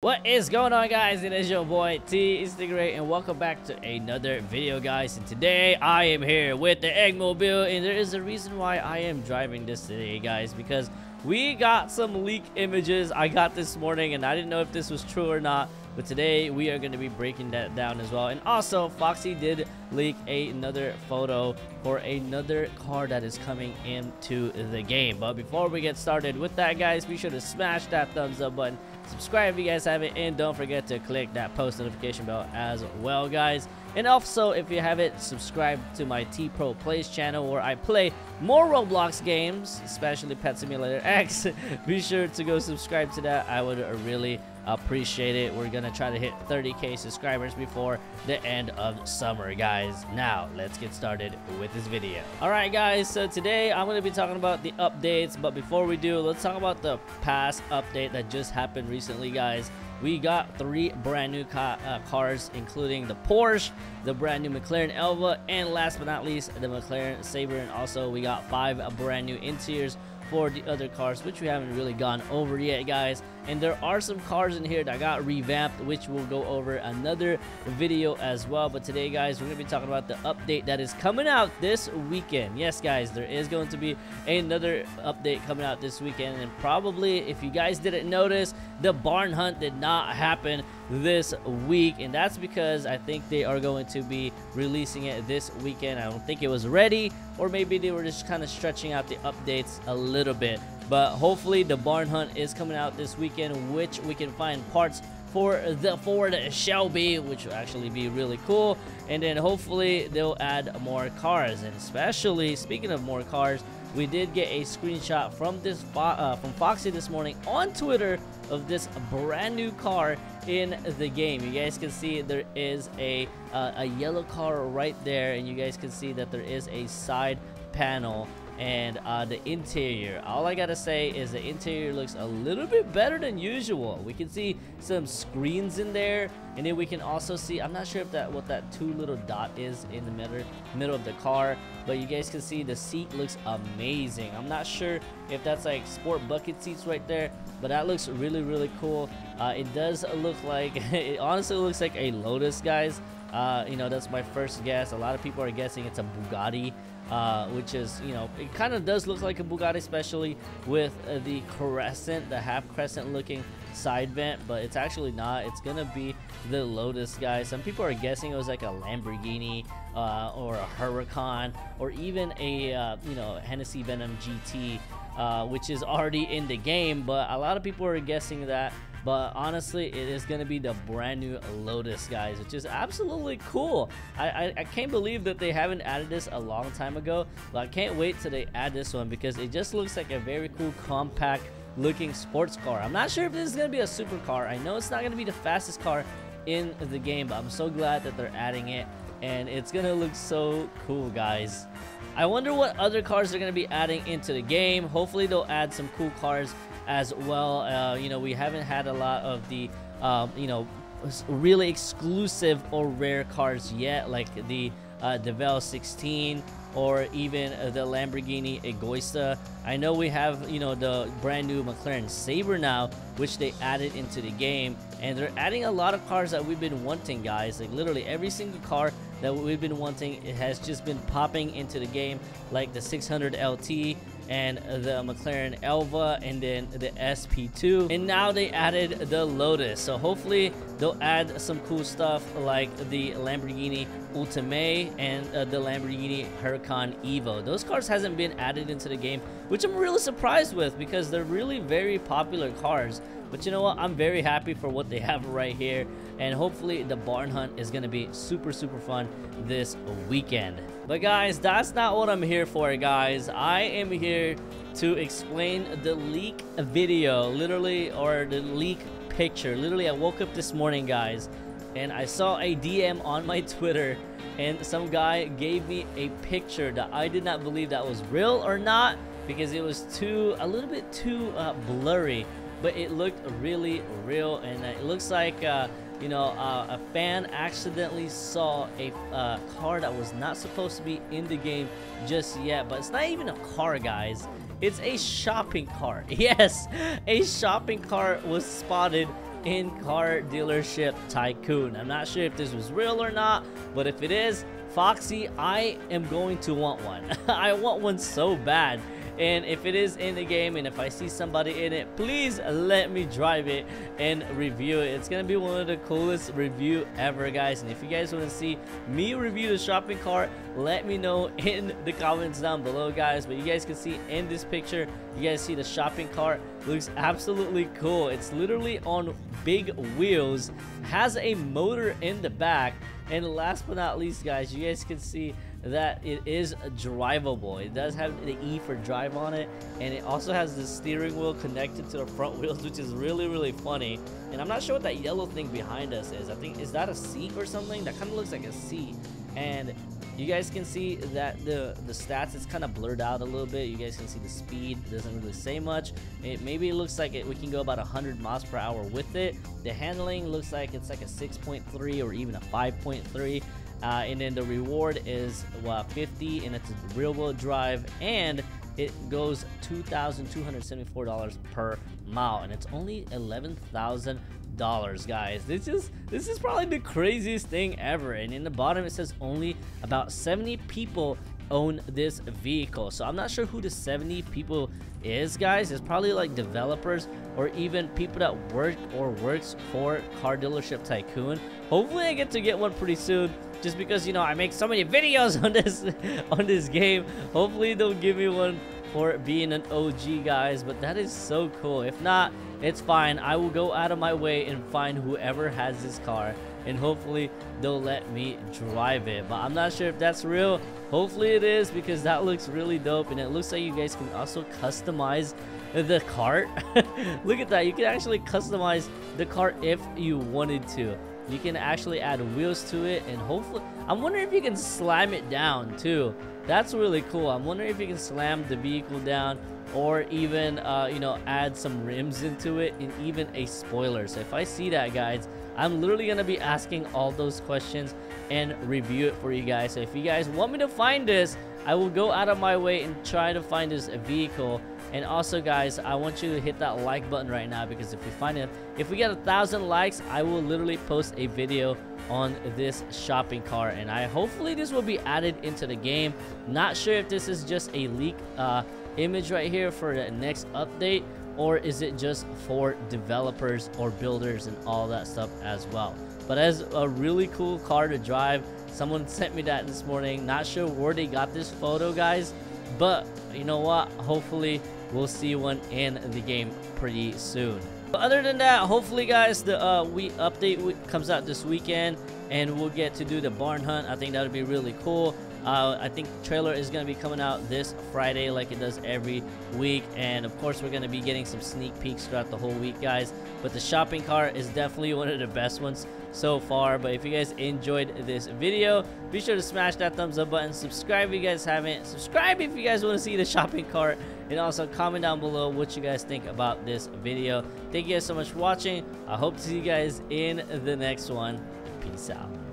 What is going on, guys? It is your boy T is the Great, and welcome back to another video, guys. And today I am here with the Eggmobile, and there is a reason why I am driving this today, guys, because we got some leak images I got this morning, and I didn't know if this was true or not, but today we are going to be breaking that down as well. And also Foxy did leak another photo for another car that is coming into the game. But before we get started with that, guys, be sure to smash that thumbs up button, subscribe if you guys haven't, and don't forget to click that post notification bell as well, guys. And also, if you haven't, subscribe to my T-Pro Plays channel, where I play more Roblox games, especially Pet Simulator X. Be sure to go subscribe to that. I would really appreciate it. We're gonna try to hit 30K subscribers before the end of summer, guys. Now let's get started with this video. All right, guys, so today I'm gonna be talking about the updates, but before we do, let's talk about the past update that just happened recently, guys. We got three brand new cars, including the Porsche, the brand new McLaren Elva, and last but not least, the McLaren Sabre. And also we got five brand new interiors for the other cars, which we haven't really gone over yet, guys. And there are some cars in here that got revamped, which we'll go over another video as well. But today, guys, we're gonna be talking about the update that is coming out this weekend. Yes, guys, there is going to be another update coming out this weekend, and probably, if you guys didn't notice, the barn hunt did not happen this week, and that's because I think they are going to be releasing it this weekend. I don't think it was ready, or maybe they were just kind of stretching out the updates a little bit. But hopefully the barn hunt is coming out this weekend, which we can find parts for the Ford Shelby, which will actually be really cool. And then hopefully they'll add more cars. And especially, speaking of more cars, we did get a screenshot from this from Foxy this morning on Twitter of this brand new car in the game. You guys can see there is a yellow car right there, and you guys can see that there is a side panel and the interior. All I gotta say is the interior looks a little bit better than usual. We can see some screens in there, and then we can also see, I'm not sure if that, what that two little dot is in the middle of the car, but you guys can see the seat looks amazing. I'm not sure if that's like sport bucket seats right there, but that looks really, really cool. It does look like, it honestly looks like a Lotus, guys. You know, that's my first guess. A lot of people are guessing it's a Bugatti, which is, you know, it kind of does look like a Bugatti, especially with the crescent, the half crescent looking side vent, but it's actually not. It's gonna be the Lotus, guys. Some people are guessing it was like a Lamborghini or a Huracan, or even a you know, Hennessy Venom GT, which is already in the game, but a lot of people are guessing that. But honestly, it is going to be the brand new Lotus, guys, which is absolutely cool. I can't believe that they haven't added this a long time ago, but I can't wait till they add this one, because it just looks like a very cool compact looking sports car. I'm not sure if this is going to be a supercar. I know it's not going to be the fastest car in the game, but I'm so glad that they're adding it, and it's going to look so cool, guys. I wonder what other cars they're going to be adding into the game. Hopefully they'll add some cool cars as well. You know, we haven't had a lot of the you know, really exclusive or rare cars yet, like the Devel 16 or even the Lamborghini Egoista. I know we have, you know, the brand new McLaren Sabre now, which they added into the game, and they're adding a lot of cars that we've been wanting, guys. Like literally every single car that we've been wanting, it has just been popping into the game, like the 600 LT and the McLaren Elva, and then the SP2, and now they added the Lotus. So hopefully they'll add some cool stuff like the Lamborghini Ultimae and the Lamborghini Huracan Evo. Those cars hasn't been added into the game, which I'm really surprised with, because they're really very popular cars. But you know what, I'm very happy for what they have right here, and hopefully the barn hunt is gonna be super, super fun this weekend. But guys, that's not what I'm here for, guys. I am here to explain the leak video, literally, or the leak picture. Literally, I woke up this morning, guys, and I saw a DM on my Twitter, and some guy gave me a picture that I did not believe that was real or not, because it was a little bit too blurry. But it looked really real, and it looks like you know, a fan accidentally saw a car that was not supposed to be in the game just yet. But it's not even a car, guys. It's a shopping cart. Yes, a shopping cart was spotted in Car Dealership Tycoon. I'm not sure if this was real or not, but if it is, Foxy, I am going to want one. I want one so bad. And if it is in the game and if I see somebody in it, please let me drive it and review it. It's gonna be one of the coolest review ever, guys. And if you guys want to see me review the shopping cart, let me know in the comments down below, guys. But you guys can see in this picture, you guys see the shopping cart looks absolutely cool. It's literally on big wheels, has a motor in the back, and last but not least, guys, you guys can see that it is drivable. It does have the E for drive on it, and it also has the steering wheel connected to the front wheels, which is really funny. And I'm not sure what that yellow thing behind us is. I think, is that a seat or something? That kind of looks like a seat. And you guys can see that the stats, it's kind of blurred out a little bit. You guys can see the speed, it doesn't really say much. It maybe looks like we can go about 100 miles per hour with it. The handling looks like it's like a 6.3 or even a 5.3. And then the reward is 50, and it's real wheel drive, and it goes $2,274 per mile, and it's only $11,000, guys. This is probably the craziest thing ever. And in the bottom it says only about 70 people own this vehicle, so I'm not sure who the 70 people is, guys. It's probably like developers or even people that work or works for Car Dealership Tycoon. Hopefully I get to get one pretty soon, just because, you know, I make so many videos on this game. Hopefully they'll give me one for being an OG, guys. But that is so cool. If not, it's fine. I will go out of my way and find whoever has this car, and hopefully they'll let me drive it. But I'm not sure if that's real. Hopefully it is, because that looks really dope. And it looks like you guys can also customize the cart. Look at that. You can actually customize the cart if you wanted to. You can actually add wheels to it, and hopefully, I'm wondering if you can slam it down too. That's really cool. I'm wondering if you can slam the vehicle down, or even you know, add some rims into it, and even a spoiler. So if I see that, guys, I'm literally gonna be asking all those questions and review it for you guys. So if you guys want me to find this, I will go out of my way and try to find this vehicle. And also, guys, I want you to hit that like button right now, because if we find it, if we get 1,000 likes, I will literally post a video on this shopping cart. And I hopefully this will be added into the game. Not sure if this is just a leak image right here for the next update, or is it just for developers or builders and all that stuff as well. But as a really cool car to drive. Someone sent me that this morning. Not sure where they got this photo, guys, but you know what, hopefully we'll see one in the game pretty soon. But other than that, hopefully, guys, the Wii update comes out this weekend, and we'll get to do the barn hunt. I think that would be really cool. I think trailer is going to be coming out this Friday like it does every week. And of course, we're going to be getting some sneak peeks throughout the whole week, guys. But the shopping cart is definitely one of the best ones so far. But if you guys enjoyed this video, be sure to smash that thumbs up button. Subscribe if you guys haven't. Subscribe if you guys want to see the shopping cart. And also comment down below what you guys think about this video. Thank you guys so much for watching. I hope to see you guys in the next one. Peace out.